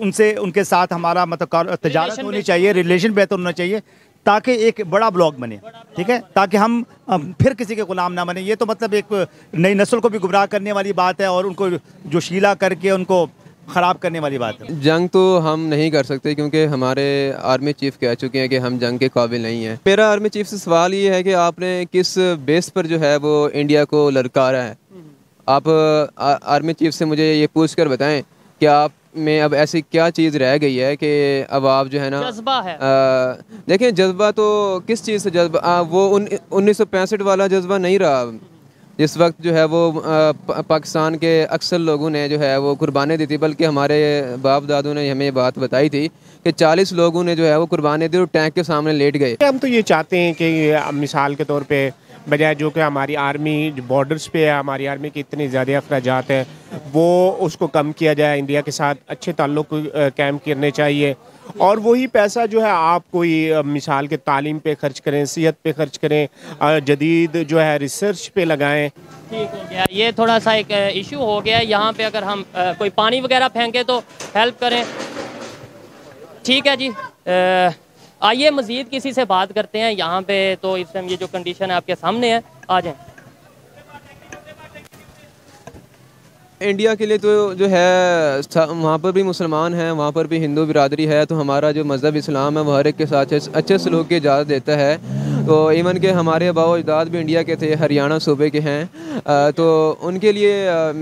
उनसे उनके साथ हमारा मतलब तजारत होनी चाहिए, रिलेशन बेहतर होना चाहिए ताकि एक बड़ा ब्लॉक बने, ठीक है, ताकि हम फिर किसी के गुलाम ना बने। ये तो मतलब एक नई नस्ल को भी गुमराह करने वाली बात है और उनको जोशीला करके उनको ख़राब करने वाली बात है। जंग तो हम नहीं कर सकते क्योंकि हमारे आर्मी चीफ कह चुके हैं कि हम जंग के काबिल नहीं हैं। मेरा आर्मी चीफ से सवाल ये है कि आपने किस बेस पर जो है वो इंडिया को ललकारा है। आप आर्मी चीफ से मुझे ये पूछ कर बताएं कि आप में अब ऐसी क्या चीज़ रह गई है कि अब आप जो है ना जज्बा है। देखिए जज्बा तो किस चीज़ से जज्बा, वो 1965 वाला जज्बा नहीं रहा जिस वक्त जो है वो पाकिस्तान के अक्सर लोगों ने जो है वो कुर्बानी दी थी। बल्कि हमारे बाप दादू ने हमें बात बताई थी कि 40 लोगों ने जो है वो कुर्बानी दी और टैंक के सामने लेट गए। हम तो ये चाहते हैं कि मिसाल के तौर पर बजाय जो कि हमारी आर्मी बॉर्डर्स पे है, हमारी आर्मी के इतने ज़्यादा अखराजात हैं, वो उसको कम किया जाए, इंडिया के साथ अच्छे ताल्लुक कायम करने चाहिए और वही पैसा जो है आप कोई मिसाल के तालीम पे खर्च करें, सेहत पे खर्च करें, जदीद जो है रिसर्च पे लगाएं। ठीक हो गया, ये थोड़ा सा एक इशू हो गया यहाँ पे। अगर हम कोई पानी वगैरह फेंकें तो हेल्प करें। ठीक है जी, आइए मजीद किसी से बात करते हैं यहाँ पे। तो इस टाइम ये जो कंडीशन है आपके सामने है, आ जाए। इंडिया के लिए तो जो है वहाँ पर भी मुसलमान हैं, वहाँ पर भी हिंदू बिरादरी है, तो हमारा जो मज़हब इस्लाम है वह हर एक के साथ अच्छे सलूक की इजाज़त देता है। तो इवन के हमारे आबाओ अजदाद भी इंडिया के थे, हरियाणा सूबे के हैं, तो उनके लिए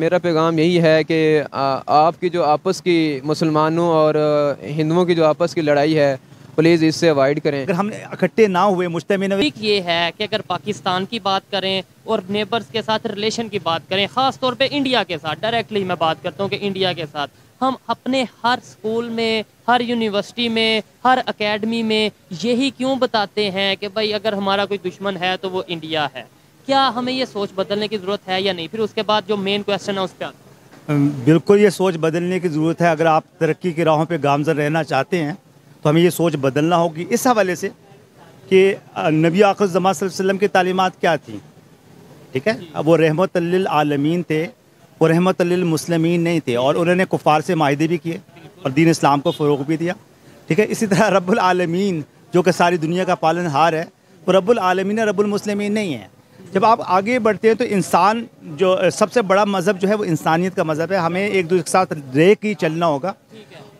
मेरा पैगाम यही है कि आपकी जो आपस की मुसलमानों और हिंदुओं की जो आपस की लड़ाई है प्लीज़ इससे अवॉइड करें। अगर हम इकट्ठे ना हुए मुश्तमिल ये है कि अगर पाकिस्तान की बात करें और नेबर्स के साथ रिलेशन की बात करें, ख़ास तौर पे इंडिया के साथ डायरेक्टली मैं बात करता हूँ कि इंडिया के साथ हम अपने हर स्कूल में, हर यूनिवर्सिटी में, हर अकेडमी में यही क्यों बताते हैं कि भाई अगर हमारा कोई दुश्मन है तो वो इंडिया है। क्या हमें ये सोच बदलने की ज़रूरत है या नहीं? फिर उसके बाद जो मेन क्वेश्चन है उस पर बिल्कुल ये सोच बदलने की ज़रूरत है। अगर आप तरक्की की राहों पर गामज़न रहना चाहते हैं तो हमें ये सोच बदलना होगी इस हवाले से कि नबी आखिर ज़मां सल्लल्लाहु अलैहि वसल्लम की तालीमात क्या थी, ठीक है। अब वो रहमत लिल आलमीन थे, वो रहमत लिल मुस्लिमीन नहीं थे और उन्होंने कुफ़ार से माहिदे भी किए और दीन इस्लाम को फ़रोग भी दिया, ठीक है। इसी तरह रब्बुल आलमीन जो कि सारी दुनिया का पालनहार है वो रब्बुल आलमीन है, रब्बुल मुस्लिमीन नहीं है। जब आप आगे बढ़ते हैं तो इंसान जो सबसे बड़ा मज़हब जो है वो इंसानियत का मज़हब है। हमें एक दूसरे के साथ रह के चलना होगा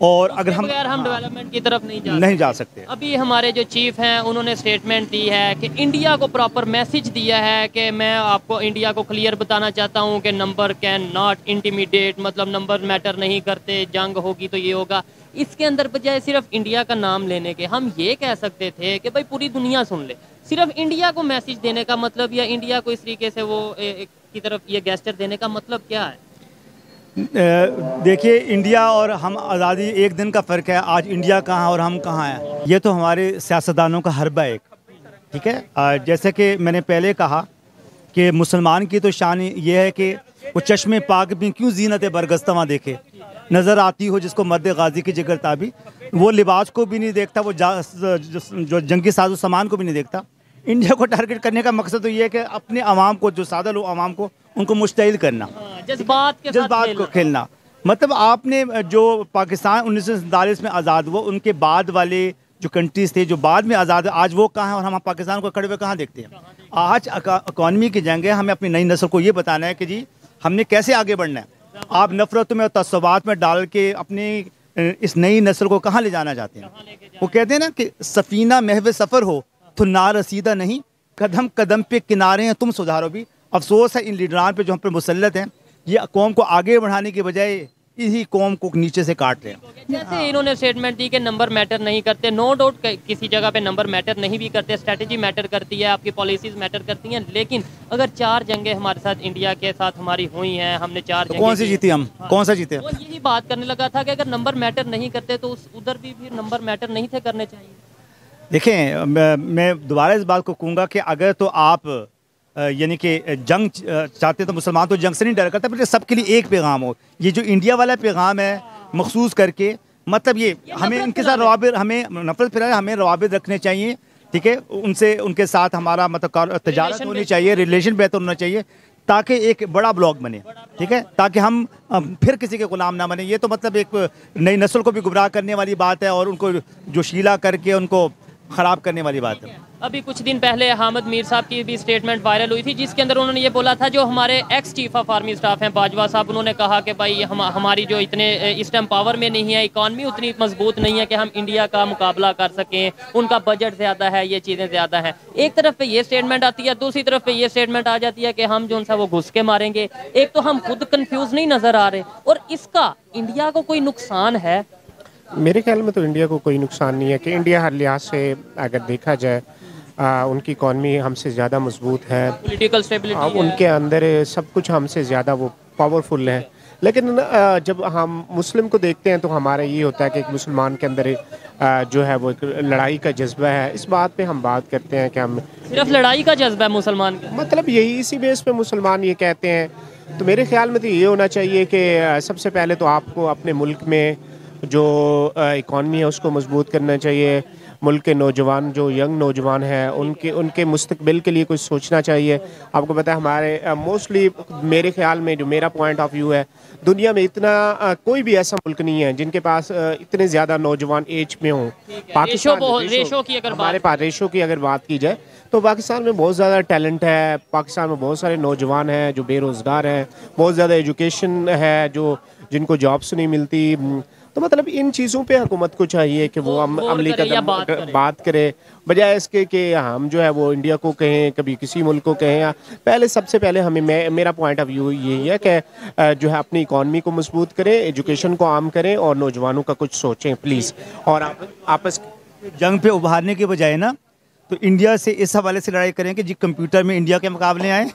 और अगर हम डेवलपमेंट की तरफ नहीं जा सकते। अभी हमारे जो चीफ हैं उन्होंने स्टेटमेंट दी है कि इंडिया को प्रॉपर मैसेज दिया है कि मैं आपको इंडिया को क्लियर बताना चाहता हूँ कि नंबर कैन नॉट इंटिमिडेट, मतलब नंबर मैटर नहीं करते, जंग होगी तो ये होगा। इसके अंदर बजाय सिर्फ इंडिया का नाम लेने के हम ये कह सकते थे कि भाई पूरी दुनिया सुन ले। सिर्फ इंडिया को मैसेज देने का मतलब या इंडिया को इस तरीके से वो की तरफ ये गेस्टर देने का मतलब क्या है? देखिए इंडिया और हम आज़ादी एक दिन का फ़र्क है। आज इंडिया कहाँ है और हम कहाँ हैं, ये तो हमारे सियासतदानों का हरबा एक, ठीक है। जैसे कि मैंने पहले कहा कि मुसलमान की तो शान ये है कि वो चश्मे पाक में क्यों जीनत बरगस्तवा देखे, नज़र आती हो जिसको मर्द गाजी की जिगर ताबी। वो लिबास को भी नहीं देखता, वो जो जंगी साजो सामान को भी नहीं देखता। इंडिया को टारगेट करने का मकसद तो ये है कि अपने आवाम को, जो सादा लोग आवाम को, उनको मुश्तिल करना, जज्बात को खेलना। मतलब आपने जो पाकिस्तान 1947 में आज़ाद हुआ, उनके बाद वाले जो कंट्रीज़ थे जो बाद में आज़ाद, आज वो कहाँ है और हम पाकिस्तान को खड़े हुए कहाँ देखते हैं। आज इकॉनमी की जंग है। हमें अपनी नई नस्ल को ये बताना है कि जी हमने कैसे आगे बढ़ना है। आप नफरत में और तस्वात में डाल के अपनी इस नई नस्ल को कहाँ ले जाना चाहते हैं। वो कहते हैं ना कि सफ़ीना महव सफ़र हो तो ना रसीदा नहीं, कदम कदम पे किनारे हैं तुम सुधारो भी। अफसोस है इन लीडरान पे जो हम पे मुसल्लत हैं, ये कौम को आगे बढ़ाने के बजाय इसी कौम को नीचे से काट रहे हैं। जैसे इन्होंने स्टेटमेंट दी कि नंबर मैटर नहीं करते, नो डाउट किसी जगह पे नंबर मैटर नहीं भी करते, स्ट्रेटजी मैटर करती है, आपकी पॉलिसीज मैटर करती हैं। लेकिन अगर 4 जंगें हमारे साथ, इंडिया के साथ हमारी हुई हैं, हमने 4 तो कौन सी जीती, हम कौन सा जीते। और यही बात करने लगा था कि अगर नंबर मैटर नहीं करते तो उधर भी नंबर मैटर नहीं थे करने चाहिए। देखें मैं दोबारा इस बात को कहूँगा कि अगर तो आप यानी कि जंग चाहते तो मुसलमान तो जंग से नहीं डर करता, बल्कि सबके लिए एक पैगाम हो। ये जो इंडिया वाला पैगाम है मखसूस करके, मतलब ये हमें इनके साथ रवाबित, हमें नफरत फिलहाल हमें रवाबित रखने चाहिए, ठीक है। उनसे उनके साथ हमारा मतलब तजारत होनी चाहिए, रिलेशन बेहतर होना चाहिए ताकि एक बड़ा ब्लॉक बने, ठीक है, ताकि हम फिर किसी के गुलाम ना बने। ये तो मतलब एक नई नस्ल को भी गुमराह करने वाली बात है और उनको जोशीला करके उनको ख़राब करने वाली बात है। अभी कुछ दिन पहले हामिद मीर साहब की भी स्टेटमेंट वायरल हुई थी जिसके अंदर उन्होंने ये बोला था, जो हमारे ex chief of army staff हैं बाजवा साहब, उन्होंने कहा कि भाई हमारी जो इतने इस टाइम पावर में नहीं है, इकॉनमी उतनी मजबूत नहीं है कि हम इंडिया का मुकाबला कर सकें, उनका बजट ज़्यादा है, ये चीज़ें ज़्यादा हैं। एक तरफ पे ये स्टेटमेंट आती है, दूसरी तरफ पे ये स्टेटमेंट आ जाती है कि हम जो उनसे वो घुस के मारेंगे। एक तो हम खुद कन्फ्यूज़ नहीं नज़र आ रहे और इसका इंडिया को कोई नुकसान है? मेरे ख्याल में तो इंडिया को कोई नुकसान नहीं है कि इंडिया हर लिहाज से अगर देखा जाए उनकी इकॉनमी हमसे ज़्यादा मजबूत है, पॉलिटिकल स्टेबिलिटी, उनके अंदर सब कुछ हमसे ज़्यादा वो पावरफुल है। लेकिन जब हम मुस्लिम को देखते हैं तो हमारा ये होता है कि एक मुसलमान के अंदर जो है वो एक लड़ाई का जज्बा है। इस बात पे हम बात करते हैं कि हम सिर्फ लड़ाई का जज्बा है मुसलमान का, मतलब यही इसी बेस पे मुसलमान ये कहते हैं। तो मेरे ख्याल में तो ये होना चाहिए कि सबसे पहले तो आपको अपने मुल्क में जो इकॉनमी है उसको मजबूत करना चाहिए। मुल्क के नौजवान, जो यंग नौजवान हैं, उनके मुस्तकबिल के लिए कुछ सोचना चाहिए। आपको पता है हमारे मोस्टली, मेरे ख्याल में जो मेरा पॉइंट ऑफ व्यू है, दुनिया में इतना कोई भी ऐसा मुल्क नहीं है जिनके पास इतने ज़्यादा नौजवान एज में हों। पाकिस्तान रेशो की अगर बात की जाए तो पाकिस्तान में बहुत ज़्यादा टैलेंट है, पाकिस्तान में बहुत सारे नौजवान हैं जो बेरोज़गार हैं, बहुत ज़्यादा एजुकेशन है जो जिनको जॉब्स नहीं मिलती। तो मतलब इन चीज़ों पे हुकूमत को चाहिए कि वो अमली कदम बात करे, बजाय इसके कि हम जो है वो इंडिया को कहें, कभी किसी मुल्क को कहें। या पहले सबसे पहले हमें मेरा पॉइंट ऑफ व्यू यही है कि जो है अपनी इकॉनमी को मजबूत करें, एजुकेशन को आम करें और नौजवानों का कुछ सोचें प्लीज़। और आपस जंग पे उभारने के बजाय ना तो इंडिया से इस हवाले से लड़ाई करें कि जी कंप्यूटर में इंडिया के मुकाबले आएँ,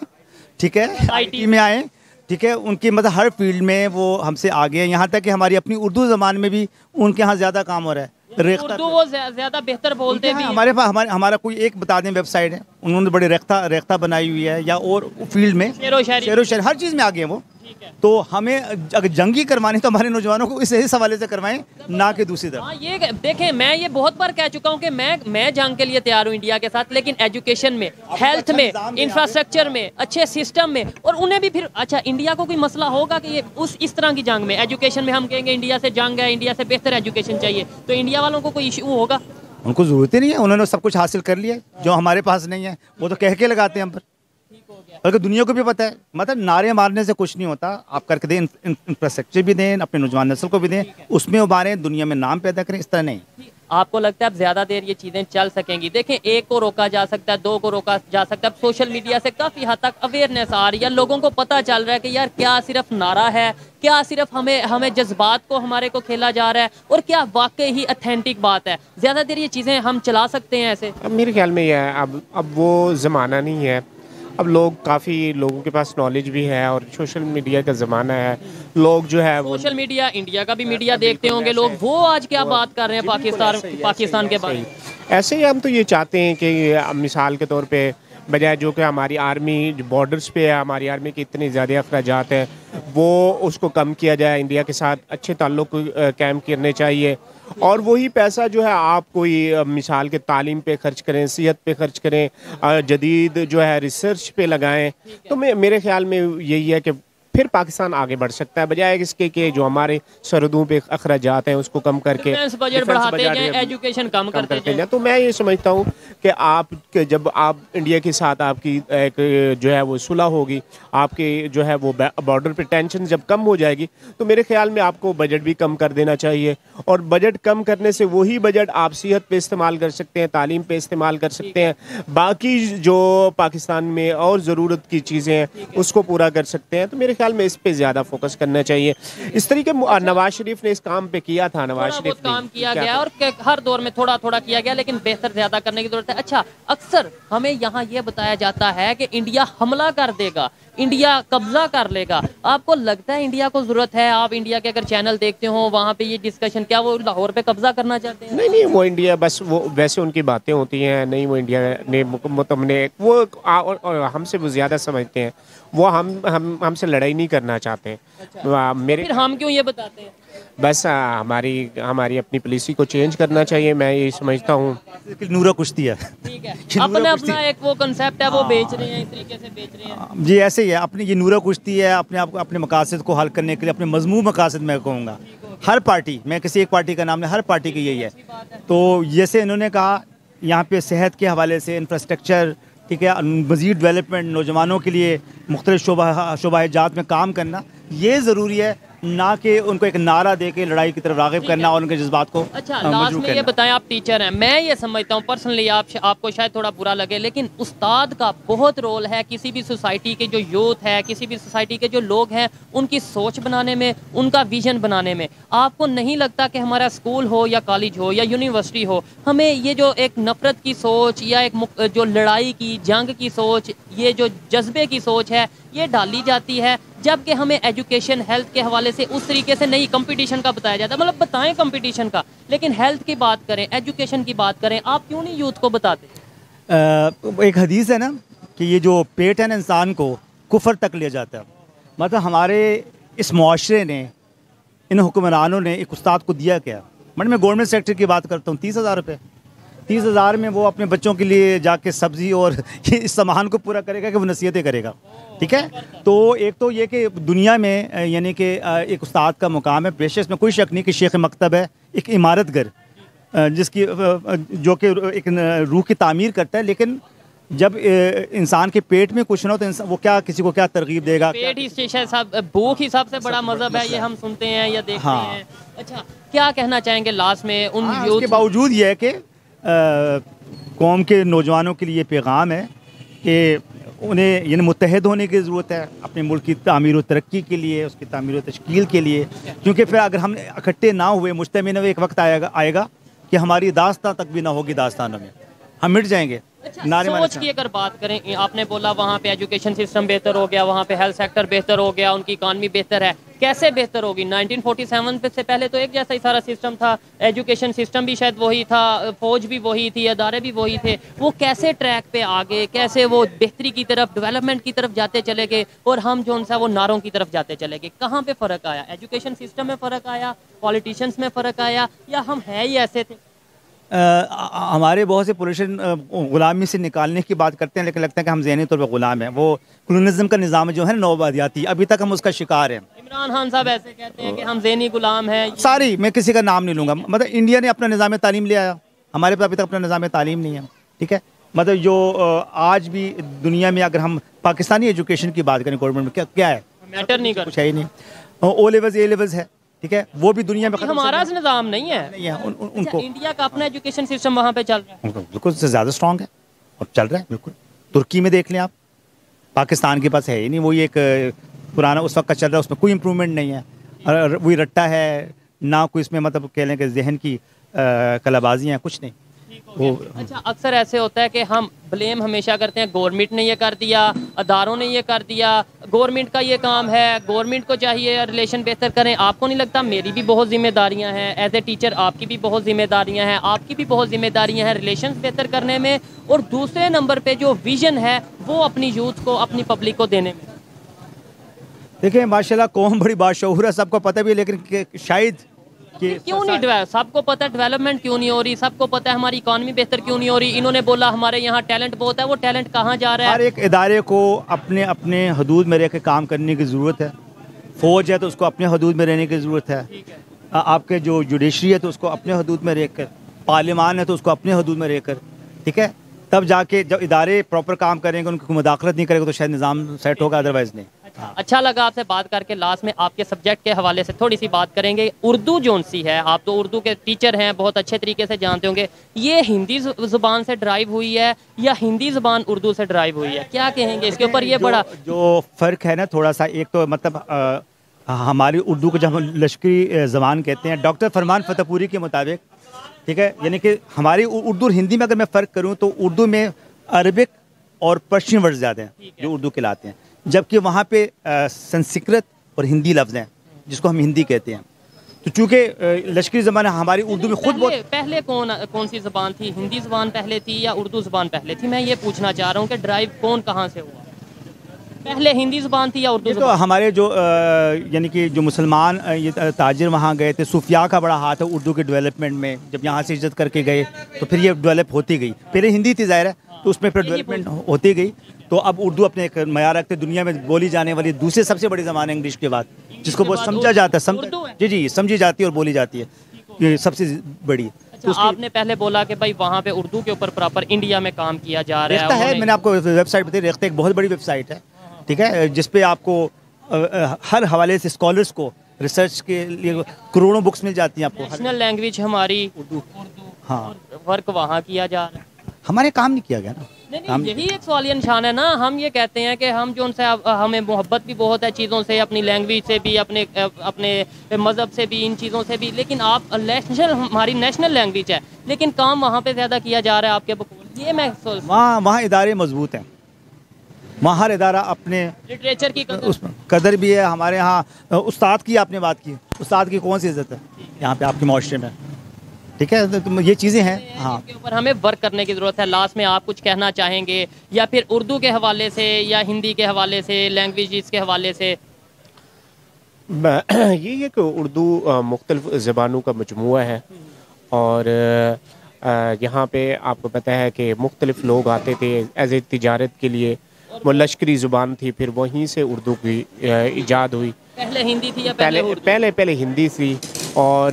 ठीक है, IT में आएँ, ठीक है, उनकी मतलब हर फील्ड में वो हमसे आगे हैं। यहाँ तक कि हमारी अपनी उर्दू ज़बान में भी उनके यहाँ ज़्यादा काम हो रहा है, उर्दू वो ज़्यादा बेहतर बोलते हैं। हमारे पास हमारा कोई एक बता दें वेबसाइट है, उन्होंने बड़ी रेख्ता बनाई हुई है, या और फील्ड में शेरो शायरी हर चीज़ में आगे हैं वो। तो हमें अगर जंगी करवानी तो हमारे नौजवानों को इस हवाले से करवाएं, ना कि दूसरी तरफ। ये देखें, मैं ये बहुत बार कह चुका हूँ कि मैं जंग के लिए तैयार हूँ इंडिया के साथ, लेकिन एजुकेशन में, हेल्थ में, इंफ्रास्ट्रक्चर में, अच्छे सिस्टम में। और उन्हें भी फिर अच्छा इंडिया को कोई मसला होगा कि ये इस तरह की जंग में, एजुकेशन में हम कहेंगे इंडिया से जंग है, इंडिया से बेहतर एजुकेशन चाहिए, तो इंडिया वालों को कोई इशू होगा? उनको जरूरत ही नहीं है, उन्होंने सब कुछ हासिल कर लिया जो हमारे पास नहीं है। वो तो कह के लगाते हैं हम पर, बल्कि दुनिया को भी पता है। मतलब नारे मारने से कुछ नहीं होता, आप करके दें, इंफ्रास्ट्रक्चर भी दें, अपने नौजवान नस्ल को भी दें, उसमें उबारें, दुनिया में नाम पैदा करें, इस तरह नहीं। आपको लगता है अब ज़्यादा देर ये चीज़ें चल सकेंगी? देखें, एक को रोका जा सकता है, दो को रोका जा सकता है। अब सोशल मीडिया से काफ़ी हद तक अवेयरनेस आ रही है, लोगों को पता चल रहा है कि यार क्या सिर्फ नारा है, क्या सिर्फ हमें जज्बात को हमारे को खेला जा रहा है, और क्या वाकई ही अथेंटिक बात है? ज़्यादा देर ये चीज़ें हम चला सकते हैं ऐसे? मेरे ख्याल में यह है, अब वो ज़माना नहीं है। अब काफ़ी लोगों के पास नॉलेज भी है और सोशल मीडिया का ज़माना है। लोग जो है सोशल मीडिया, इंडिया का भी मीडिया देखते होंगे लोग, वो आज क्या बात कर रहे हैं पाकिस्तान के बारे में। ऐसे ही हम तो ये चाहते हैं कि मिसाल के तौर पे, बजाय जो कि हमारी आर्मी बॉर्डर्स पे है, हमारी आर्मी के इतने ज़्यादा अखराजात हैं, वो उसको कम किया जाए, इंडिया के साथ अच्छे ताल्लुक कायम करने चाहिए। और वही पैसा जो है आप कोई मिसाल के तालीम पे खर्च करें, सेहत पे खर्च करें, जदीद जो है रिसर्च पे लगाएं। तो मेरे ख्याल में यही है कि फिर पाकिस्तान आगे बढ़ सकता है, बजाय इसके कि जो हमारे सरहदों पे अखराजात हैं उसको कम करके बजट बढ़ाते जाएं, एजुकेशन कम करते जाएं। तो मैं ये समझता हूँ कि जब आप इंडिया के साथ आपकी एक जो है वो सुलह होगी, आपके जो है वो बॉर्डर पे टेंशन जब कम हो जाएगी, तो मेरे ख्याल में आपको बजट भी कम कर देना चाहिए। और बजट कम करने से वही बजट आप सेहत पे इस्तेमाल कर सकते हैं, तालीम पे इस्तेमाल कर सकते हैं, बाकी जो पाकिस्तान में और ज़रूरत की चीज़ें हैं उसको पूरा कर सकते हैं। तो मेरे में इस पे ज्यादा फोकस करना चाहिए। इस तरीके नवाज शरीफ ने इस काम पे किया था, नवाज शरीफ काम किया गया और हर दौर में थोड़ा थोड़ा किया गया, लेकिन बेहतर ज्यादा करने की जरूरत है। अच्छा, अक्सर हमें यहाँ ये बताया जाता है कि इंडिया हमला कर देगा, इंडिया कब्जा कर लेगा। आपको लगता है इंडिया को जरूरत है? आप इंडिया के अगर चैनल देखते हो वहाँ पे ये डिस्कशन, क्या वो लाहौर पे कब्जा करना चाहते हैं? नहीं, वो इंडिया बस वो वैसे उनकी बातें होती हैं, नहीं वो इंडिया ने मुतमने वो हमसे वो ज़्यादा समझते हैं, वो हमसे लड़ाई नहीं करना चाहते। मेरे फिर हम क्यों ये बताते हैं? बस हमारी अपनी पॉलिसी को चेंज करना चाहिए, मैं ये समझता हूँ। नूरा कुश्ती है, ठीक है, अपना एक वो कंसेप्ट है वो बेच रहे हैं, इस तरीके से बेच रहे हैं जी, ऐसे ही है अपनी ये नूरा कुश्ती है। अपने आप अपने मकासद को हल करने के लिए, अपने मजमूम मकासद मैं कहूँगा, हर पार्टी, मैं किसी एक पार्टी का नाम नहीं, हर पार्टी की यही है। तो जैसे इन्होंने कहा यहाँ पे सेहत के हवाले से इंफ्रास्ट्रक्चर, ठीक है, मज़ीद डेवलपमेंट, नौजवानों के लिए मुख्तलिफ़ शोबाजात में काम करना, ये ज़रूरी है, ना कि उनको एक नारा दे के लड़ाई की तरफ राग़िब करना और उनके जज्बात को। अच्छा, लास्ट में ये बताएं, आप टीचर हैं, मैं ये समझता हूँ पर्सनली, आपको शायद थोड़ा बुरा लगे, लेकिन उस्ताद का बहुत रोल है किसी भी सोसाइटी के जो यूथ है, किसी भी सोसाइटी के जो लोग हैं, उनकी सोच बनाने में, उनका विजन बनाने में। आपको नहीं लगता कि हमारा स्कूल हो या कॉलेज हो या यूनिवर्सिटी हो, हमें ये जो एक नफरत की सोच या एक जो लड़ाई की, जंग की सोच, ये जो जज्बे की सोच है, ये डाली जाती है, जबकि हमें एजुकेशन हेल्थ के हवाले से उस तरीके से नहीं, कंपटीशन का बताया जाता है। मतलब बताएं कंपटीशन का, लेकिन हेल्थ की बात करें, एजुकेशन की बात करें, आप क्यों नहीं यूथ को बताते? एक हदीस है ना कि ये जो पेट है ना, इंसान को कुफर तक ले जाता है। मतलब हमारे इस माशरे ने, इन हुक्मरानों ने एक उस्ताद को दिया क्या? मतलब मैं गवर्नमेंट सेक्टर की बात करता हूँ, 30,000 रुपये, 30,000 में वो अपने बच्चों के लिए जाके सब्ज़ी और इस सामान को पूरा करेगा कि वो नसीहतें करेगा, ठीक है। तो एक तो ये कि दुनिया में यानी कि एक उस्ताद का मुकाम है, पेशे इसमें कोई शक नहीं कि शेख मकतब है, एक इमारतगर जिसकी जो कि एक रूह की तामीर करता है। लेकिन जब इंसान के पेट में कुछ ना हो तो वो क्या, किसी को क्या तरगीब देगा? पेट ही साहब, भूख ही सबसे बड़ा मजहब है, ये हम सुनते हैं या देखते हैं। अच्छा, क्या कहना चाहेंगे लास्ट में उन यूथ के बावजूद? यह है कि कौम के नौजवानों के लिए पैगाम है कि उन्हें यानी मुत्तहद होने की ज़रूरत है अपने मुल्क की तामीर व तरक्की के लिए, उसकी तामीर व तश्कील के लिए, क्योंकि फिर अगर हम इकट्ठे ना हुए, मुज्तमिन हुए, एक वक्त आएगा कि हमारी दास्तां तक भी ना होगी, दास्तानों में हम मिट जाएंगे। अच्छा, सोच की अगर बात करें, आपने बोला वहाँ पे एजुकेशन सिस्टम बेहतर हो गया, वहाँ पे हेल्थ सेक्टर बेहतर हो गया, उनकी इकॉनमी बेहतर है, कैसे बेहतर होगी? 1947 से पहले तो एक जैसा ही सारा सिस्टम था, एजुकेशन सिस्टम भी शायद वही था, फौज भी वही थी, अदारे भी वही थे, वो कैसे ट्रैक पे आगे, कैसे वो बेहतरी की तरफ, डेवलपमेंट की तरफ जाते चले गए, और हम जो उनसे वो नारों की तरफ जाते चले गए? कहाँ पे फ़र्क आया? एजुकेशन सिस्टम में फ़र्क आया, पॉलिटिशियंस में फ़र्क आया, या हम है ही ऐसे थे? हमारे बहुत से पोलिशन ग़ुलामी से निकालने की बात करते हैं, लेकिन लगता है कि हम ज़हनी तौर पर ग़ुलाम हैं। वो कॉलोनिज़्म का निज़ाम जो है ना, नौआबादियाती, अभी तक हम उसका शिकार हैं। इमरान खान साहब ऐसे कहते हैं कि हम ज़हनी ग़ुलाम हैं। सारी, मैं किसी का नाम नहीं लूँगा, मतलब इंडिया ने अपना निज़ाम तालीम ले आया, हमारे पास अभी तक अपना निज़ाम तालीम नहीं है, ठीक है। मतलब जो आज भी दुनिया में, अगर हम पाकिस्तानी एजुकेशन की बात करें, गवर्नमेंट में क्या है, मैटर नहीं कर, कुछ है ही नहीं, ओ लेवल्स ए लेवल्स है, ठीक है, वो भी दुनिया में हमारा निज़ाम नहीं है, नहीं है। उनको इंडिया का अपना एजुकेशन सिस्टम वहाँ पे चल रहा है, बिल्कुल उससे ज़्यादा स्ट्रॉन्ग है और चल रहा है, बिल्कुल। तुर्की में देख लें आप, पाकिस्तान के पास है ही नहीं, वही एक पुराना उस वक्त का चल रहा है, उसमें कोई इम्प्रूवमेंट नहीं है, और वही रट्टा है ना, कोई इसमें मतलब कह लें कि जहन की कलाबाजियाँ, कुछ नहीं। अच्छा, अक्सर ऐसे होता है कि हम ब्लेम हमेशा करते हैं, गवर्नमेंट ने ये कर दिया, अदारों ने ये कर दिया, गवर्नमेंट का ये काम है, गवर्नमेंट को चाहिए रिलेशन बेहतर करें। आपको नहीं लगता मेरी भी बहुत जिम्मेदारियां हैं एज ए टीचर, आपकी भी बहुत जिम्मेदारियां हैं, आपकी भी बहुत जिम्मेदारियां हैं रिलेशन बेहतर करने में, और दूसरे नंबर पर जो विजन है वो अपनी यूथ को, अपनी पब्लिक को देने में? देखिए माशाल्लाह कौम बड़ी बाशऊर है, सबको पता भी है, लेकिन शायद क्यों नहीं डेवलप, सबको पता डेवलपमेंट क्यों नहीं हो रही, सबको पता है हमारी इकॉनमी बेहतर क्यों नहीं हो रही। इन्होंने बोला हमारे यहाँ टैलेंट बहुत है, वो टैलेंट कहाँ जा रहा है? हर एक इदारे को अपने अपने हदूद में रह के काम करने की ज़रूरत है। फ़ौज है तो उसको अपने हदूद में रहने की ज़रूरत है, आपके जो जुडिशरी है तो उसको अपने हदूद में रह कर, पार्लियामान है तो उसको अपने हदूद में रह कर, ठीक है, तब जाके जब इदारे प्रॉपर काम करेंगे, उनकी मुदाखलत नहीं करेगा तो शायद निज़ाम सेट होगा, अदरवाइज़ नहीं। अच्छा लगा आपसे बात करके। लास्ट में आपके सब्जेक्ट के हवाले से थोड़ी सी बात करेंगे, उर्दू जोन सी है, आप तो उर्दू के टीचर हैं, बहुत अच्छे तरीके से जानते होंगे, ये हिंदी ज़ुबान से ड्राइव हुई है या हिंदी ज़ुबान उर्दू से ड्राइव हुई है, क्या कहेंगे इसके ऊपर? ये बड़ा जो फ़र्क है ना थोड़ा सा, एक तो मतलब हमारी उर्दू को जब हम लश्करी ज़बान कहते हैं, डॉक्टर फरमान फतेहपुरी के मुताबिक, ठीक है, यानी कि हमारी उर्दू और हिंदी में अगर मैं फ़र्क करूँ तो उर्दू में अरबिक और पर्शियन वर्ड ज़्यादा हैं जो उर्दू कहलाते हैं, जबकि वहाँ पे संस्कृत और हिंदी लफ्ज़ हैं जिसको हम हिंदी कहते हैं। तो चूँकि लश्करी ज़बान हमारी उर्दू में खुद पहले कौन सी ज़बान थी, हिंदी ज़बान पहले थी या उर्दू ज़बान पहले थी? मैं ये पूछना चाह रहा हूँ कि ड्राइव कौन कहाँ से हुआ? पहले हिंदी ज़ुबान थी या उर्दू? तो हमारे जो यानी कि जो मुसलमान ये ताजिर वहाँ गए थे, सूफिया का बड़ा हाथ है उर्दू के डेवलपमेंट में। जब यहाँ से हिजरत करके गए तो फिर ये डेवलप होती गई। पहले हिंदी थी ज़ाहिर है, तो उसमें फिर डेवलपमेंट होती गई। तो अब उर्दू अपने एक मयार रखते, दुनिया में बोली जाने वाली दूसरी सबसे बड़ी ज़बान है इंग्लिश के बाद, जिसको बहुत समझा जाता है। जी जी, समझी जाती है और बोली जाती है, ये सबसे बड़ी। तो आपने पहले बोला कि भाई वहाँ पे उर्दू के ऊपर प्रॉपर इंडिया में काम किया जा रहा है। मैंने आपको वेबसाइट बताई, रेख्ता एक बहुत बड़ी वेबसाइट है, ठीक है, जिसपे आपको हर हवाले से स्कॉलर्स को रिसर्च के लिए करोड़ों बुक्स मिल जाती हैं आपको। नेशनल लैंग्वेज हमारी उर्दू, हाँ, वर्क वहाँ किया जा रहा है। हमारे काम नहीं किया गया ना, यही एक सवालिया निशान है ना। हम ये कहते हैं कि हम जो उनसे, हमें मोहब्बत भी बहुत है चीज़ों से, अपनी लैंग्वेज से भी, अपने मज़हब से भी, इन चीज़ों से भी, लेकिन आप नेशनल, हमारी नेशनल लैंग्वेज है, लेकिन काम वहाँ पे ज़्यादा किया जा रहा है आपके बकौल। ये मैं वहाँ इदारे मजबूत हैं, वहाँ हर इदारा अपने लिटरेचर की कदर भी है। हमारे यहाँ उस्ताद की आपने बात की, उस्ताद की कौन सी इज्जत है यहाँ पे आपके माशरे में? ठीक है, तो ये चीज़ें हैं। हाँ, इसके ऊपर हमें वर्क करने की ज़रूरत है। लास्ट में आप कुछ कहना चाहेंगे, या फिर उर्दू के हवाले से, या हिंदी के हवाले से, लैंग्वेज के हवाले से? ये है कि उर्दू मुख्तलिफ ज़बानों का मजमुआ है, और यहाँ पे आपको पता है कि मुख्तलिफ लोग आते थे एज ए तिजारत के लिए। वो लश्करी ज़ुबान थी, फिर वहीं से उर्दू की ईजाद हुई। पहले हिंदी थी या पहले हिंदी थी, और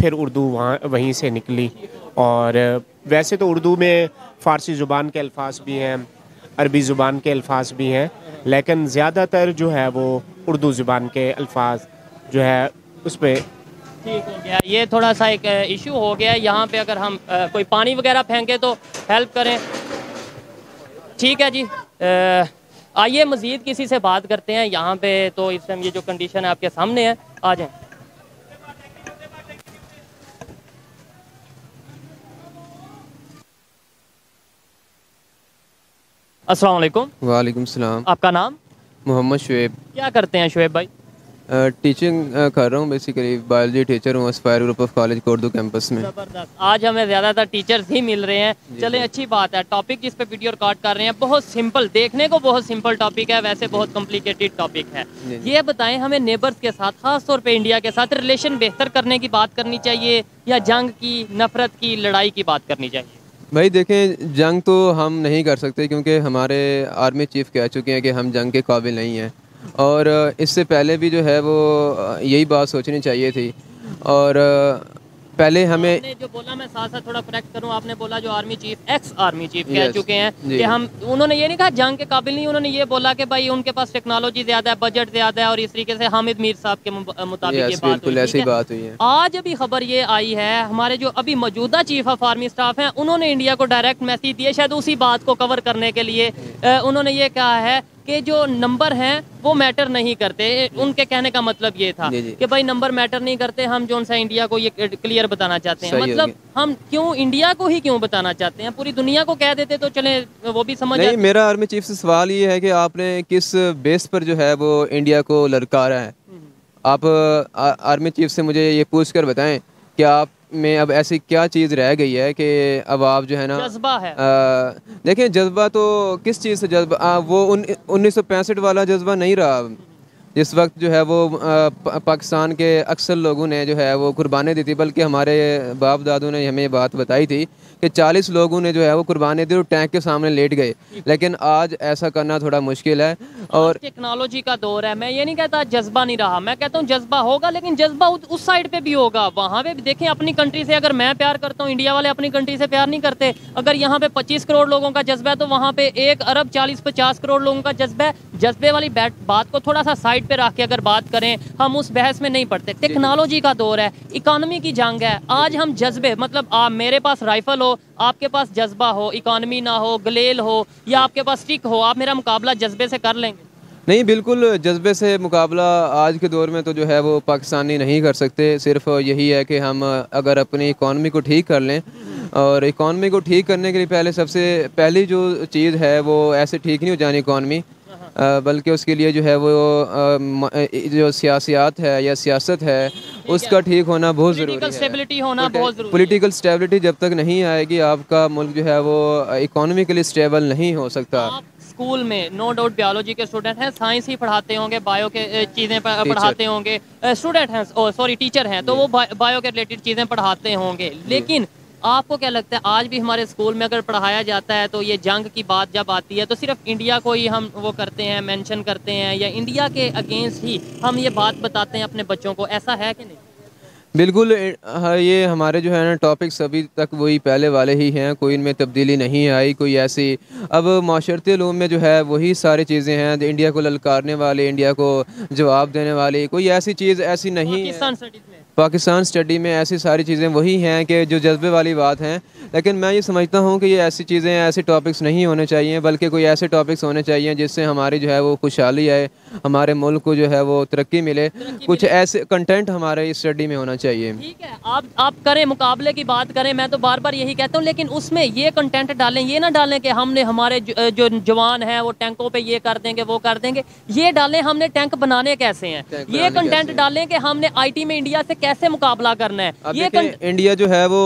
फिर उर्दू वहीं से निकली। और वैसे तो उर्दू में फ़ारसी ज़ुबान के अल्फाज भी हैं, अरबी ज़ुबान के अल्फाज भी हैं, लेकिन ज़्यादातर जो है वो उर्दू ज़ुबान के अल्फाज जो है उस पर ठीक हो गया। ये थोड़ा सा एक इशू हो गया यहाँ पे। अगर हम कोई पानी वगैरह फेंके तो हेल्प करें। ठीक है जी, आइए मज़ीद किसी से बात करते हैं यहाँ पे। तो इस टाइम ये जो कंडीशन है आपके सामने है, आ जाएँ। अस्सलाम वालेकुम। वालेकुम सलाम। आपका नाम? मोहम्मद शुएब। क्या करते हैं शुएब भाई? टीचिंग कर रहा हूँ, बेसिकली बायोलॉजी टीचर हूँ Aspire group of college कोर्डू campus में। ज़बरदस्त, आज हमें ज़्यादातर टीचर्स ही मिल रहे हैं। चलें, अच्छी बात है। टॉपिक जिस पे वीडियो रिकॉर्ड कर रहे हैं बहुत सिंपल, देखने को बहुत सिंपल टॉपिक है, वैसे बहुत कॉम्प्लिकेटेड टॉपिक है। ये बताएं, हमें नेबर्स के साथ, खास तौर पर इंडिया के साथ, रिलेशन बेहतर करने की बात करनी चाहिए या जंग की, नफरत की, लड़ाई की बात करनी चाहिए? भाई देखें, जंग तो हम नहीं कर सकते, क्योंकि हमारे आर्मी चीफ कह चुके हैं कि हम जंग के काबिल नहीं हैं। और इससे पहले भी जो है वो यही बात सोचनी चाहिए थी। और पहले हमें जो बोला, मैं साथ साथ थोड़ा करेक्ट करूं, आपने बोला जो army chief, ex army chief कह चुके हैं कि हम, उन्होंने ये नहीं कहा जंग के काबिल नहीं, उन्होंने ये बोला कि भाई उनके पास टेक्नोलॉजी ज़्यादा है, बजट ज़्यादा है, और इस तरीके से हामिद मीर साहब के मुताबिक ऐसी बात हुई है। आज अभी खबर ये आई है, हमारे जो अभी मौजूदा चीफ ऑफ आर्मी स्टाफ हैं, उन्होंने इंडिया को डायरेक्ट मैसेज दिया, शायद उसी बात को कवर करने के लिए। उन्होंने ये कहा है कि जो नंबर हैं वो मैटर नहीं करते। उनके कहने का मतलब ये था कि भाई नंबर मैटर नहीं करते, हम जो उनसे इंडिया को ये क्लियर बताना चाहते हैं। मतलब हम क्यों इंडिया को ही क्यों बताना चाहते हैं? पूरी दुनिया को कह देते तो चले, वो भी समझ नहीं। मेरा आर्मी चीफ से सवाल ये है कि आपने किस बेस पर जो है वो इंडिया को ललका रहा है? आप आर्मी चीफ से मुझे ये पूछ कर बताएं कि आप में अब ऐसी क्या चीज़ रह गई है कि अब आप जो है ना, जज्बा है। देखें, जज्बा तो किस चीज़ से जज्बा, वो 1965 वाला जज्बा नहीं रहा जिस वक्त जो है वो पाकिस्तान के अक्सर लोगों ने जो है वो कुर्बानी दी थी। बल्कि हमारे बाप दादों ने हमें ये बात बताई थी कि 40 लोगों ने जो है वो कुर्बानी दी और टैंक के सामने लेट गए। लेकिन आज ऐसा करना थोड़ा मुश्किल है, और टेक्नोलॉजी का दौर है। मैं ये नहीं कहता जज्बा नहीं रहा, मैं कहता हूँ जज्बा होगा, लेकिन जज्बा उस साइड पर भी होगा। वहाँ पर देखें, अपनी कंट्री से अगर मैं प्यार करता हूँ, इंडिया वाले अपनी कंट्री से प्यार नहीं करते। अगर यहाँ पे 25 करोड़ लोगों का जज्बा है, तो वहाँ पे 1 अरब 40-50 करोड़ लोगों का जज्बा है। जज्बे वाली बात को थोड़ा सा साइड पे रख के अगर बात करें, हम उस बहस में नहीं पड़ते। टेक्नोलॉजी का दौर है, इकॉनमी की जंग है। आज हम जज्बे, मतलब आप, मेरे पास राइफल हो, आपके पास जज्बा हो, इकॉनमी ना हो, गलेल हो, या आपके पास स्टिक हो, आप मेरा मुकाबला जज्बे से कर लेंगे? नहीं, बिल्कुल जज्बे से मुकाबला आज के दौर में तो जो है वो पाकिस्तानी नहीं कर सकते। सिर्फ यही है कि हम अगर अपनी इकॉनमी को ठीक कर लें, और इकॉनमी को ठीक करने के लिए पहले, सबसे पहली जो चीज़ है वो ऐसे ठीक नहीं हो जानी इकॉनमी, बल्कि उसके लिए जो है वो जो सियासियात है या सियासत है उसका ठीक होना बहुत ज़रूरी है। पॉलिटिकल स्टेबिलिटी जब तक नहीं आएगी आपका मुल्क जो है वो इकोनॉमिकली स्टेबल नहीं हो सकता। स्कूल में नो डाउट बायोलॉजी के स्टूडेंट हैं, साइंस ही पढ़ाते होंगे, बायो के चीज़ें पढ़ाते होंगे, स्टूडेंट हैं सॉरी टीचर हैं तो वो बायो के रिलेटेड चीज़ें पढ़ाते होंगे, लेकिन आपको क्या लगता है आज भी हमारे स्कूल में अगर पढ़ाया जाता है तो ये जंग की बात जब आती है तो सिर्फ इंडिया को ही हम वो करते हैं, मेंशन करते हैं, या इंडिया के अगेंस्ट ही हम ये बात बताते हैं अपने बच्चों को, ऐसा है कि नहीं? बिल्कुल, ये हमारे जो है ना टॉपिक्स अभी तक वही पहले वाले ही हैं, कोई इनमें तब्दीली नहीं आई कोई ऐसी। अब माशरती उलूम में जो है वही सारी चीज़ें हैं, इंडिया को ललकारने वाले, इंडिया को जवाब देने वाले, कोई ऐसी चीज़ ऐसी नहीं है। पाकिस्तान स्टडी में ऐसी सारी चीज़ें वही हैं कि जो जज्बे वाली बात हैं, लेकिन मैं ये समझता हूँ कि ये ऐसी चीज़ें ऐसे टॉपिक्स नहीं होने चाहिए, बल्कि कोई ऐसे टॉपिक्स होने चाहिए जिससे हमारी जो है वो खुशहाली आए, हमारे मुल्क को जो है वो तरक्की मिले, कुछ ऐसे कंटेंट हमारे स्टडी में होना चाहिए। ठीक है, आप करें, मुकाबले की बात करें, मैं तो बार बार यही कहता हूँ, लेकिन उसमें ये कंटेंट डालें, ये ना डालें कि हमने हमारे जो जवान हैं वो टैंकों पर ये कर देंगे वो कर देंगे, ये डालें हमने टैंक बनाने कैसे हैं, ये कंटेंट डालें कि हमने IT में इंडिया से कैसे मुकाबला करना है। ये इंडिया जो है वो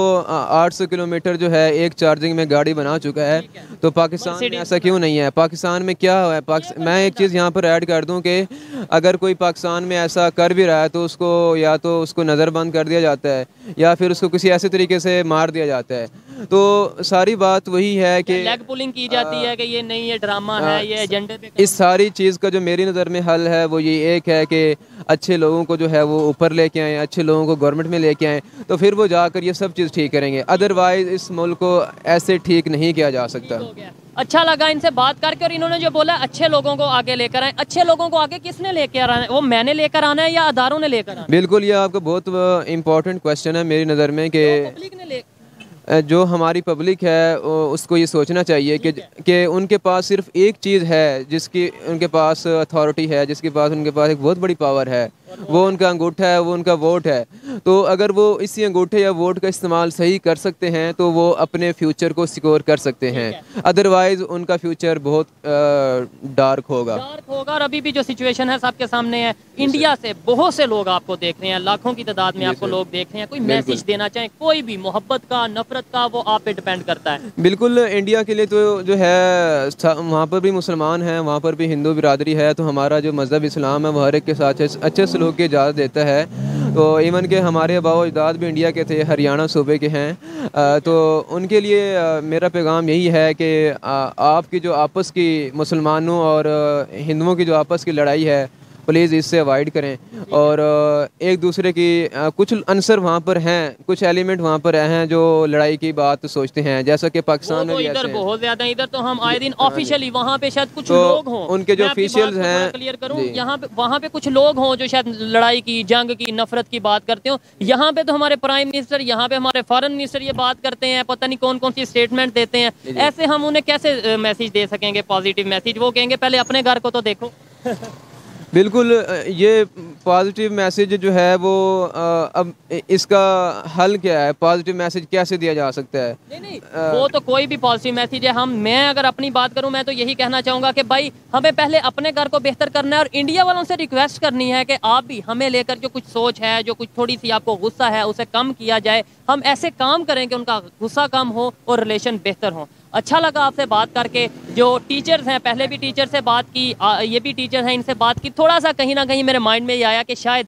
800 किलोमीटर जो है एक चार्जिंग में गाड़ी बना चुका है, तो पाकिस्तान में ऐसा क्यों नहीं है? पाकिस्तान में क्या है? मैं एक चीज़ यहाँ पर ऐड कर दूँ कि अगर कोई पाकिस्तान में ऐसा कर भी रहा है तो उसको या तो उसको नज़रबंद कर दिया जाता है या फिर उसको किसी ऐसे तरीके से मार दिया जाता है। तो सारी बात वही है कि लेग पुलिंग की जाती है कि ये नहीं है, ड्रामा है, ये एजेंडे पे। इस सारी चीज़ का जो मेरी नज़र में हल है वो ये एक है कि अच्छे लोगों को जो है वो ऊपर लेके आएँ, अच्छे लोगों को गवर्नमेंट में लेके आएँ, तो फिर वो जाकर ये सब चीज़ ठीक करेंगे, अदरवाइज़ इस मुल्क को ऐसे ठीक नहीं किया जा सकता। अच्छा लगा इनसे बात करके, और इन्होंने जो बोला अच्छे लोगों को आगे लेकर आए, अच्छे लोगों को आगे किसने लेकर आना है, वो मैंने लेकर आना है या अदारों ने लेकर आना है? बिल्कुल, ये आपका बहुत इम्पोर्टेंट क्वेश्चन है मेरी नज़र में कि जो हमारी पब्लिक है उसको ये सोचना चाहिए कि उनके पास सिर्फ एक चीज़ है जिसकी उनके पास अथॉरिटी है, जिसके पास उनके पास एक बहुत बड़ी पावर है, वो उनका अंगूठा है, वो उनका वोट है। तो अगर वो इसी अंगूठे या वोट का इस्तेमाल सही कर सकते हैं तो वो अपने फ्यूचर को सिक्योर कर सकते हैं, अदरवाइज़ उनका फ्यूचर बहुत डार्क होगा। और अभी भी जो सिचुएशन है सबके सामने है, इंडिया से बहुत से लोग आपको देख रहे हैं, लाखों की तादाद में आपको लोग देख रहे हैं, कोई मैसेज देना चाहें, कोई भी मोहब्बत का, नफरत का, वो आप पे डिपेंड करता है। बिल्कुल, इंडिया के लिए तो जो है वहाँ पर भी मुसलमान हैं, वहाँ पर भी हिंदू बिरादरी है, तो हमारा जो मजहब इस्लाम है वो हर एक के साथ अच्छे सलूक की इजाज़त देता है। तो इवन के हमारे आबाओ अजदाद भी इंडिया के थे, हरियाणा सूबे के हैं, तो उनके लिए मेरा पैगाम यही है कि आपकी जो आपस की मुसलमानों और हिंदुओं की जो आपस की लड़ाई है प्लीज़ इससे अवॉइड करें, और एक दूसरे की कुछ अनसर वहाँ पर हैं, कुछ एलिमेंट वहाँ पर हैं जो लड़ाई की बात सोचते हैं, जैसा कि पाकिस्तान में इधर बहुत ज़्यादा, इधर तो हम आए दिन ऑफिशियली वहाँ पे शायद कुछ लोग हों, उनके जो ऑफिशियल्स हैं, क्लियर करूँ, यहाँ पे वहाँ पे कुछ लोग हों जो शायद लड़ाई की, जंग की, नफरत की बात करते हों, यहाँ पे तो हमारे प्राइम मिनिस्टर, यहाँ पे हमारे फॉरेन मिनिस्टर ये बात करते हैं, पता नहीं कौन कौन सी स्टेटमेंट देते हैं, ऐसे हम उन्हें कैसे मैसेज दे सकेंगे पॉजिटिव मैसेज? वो कहेंगे पहले अपने घर को तो देखो। बिल्कुल, ये पॉजिटिव मैसेज जो है वो अब इसका हल क्या है, पॉजिटिव मैसेज कैसे दिया जा सकता है? नहीं, वो तो कोई भी पॉजिटिव मैसेज है, मैं अगर अपनी बात करूं, मैं तो यही कहना चाहूँगा कि भाई हमें पहले अपने घर को बेहतर करना है, और इंडिया वालों से रिक्वेस्ट करनी है कि आप भी हमें लेकर जो कुछ सोच है, जो कुछ थोड़ी सी आपको गुस्सा है, उसे कम किया जाए, हम ऐसे काम करें कि उनका गुस्सा कम हो और रिलेशन बेहतर हो। अच्छा लगा आपसे बात करके, जो टीचर्स हैं, पहले भी टीचर से बात की, ये भी टीचर हैं, इनसे बात की, थोड़ा सा कहीं ना कहीं मेरे माइंड में ये आया कि शायद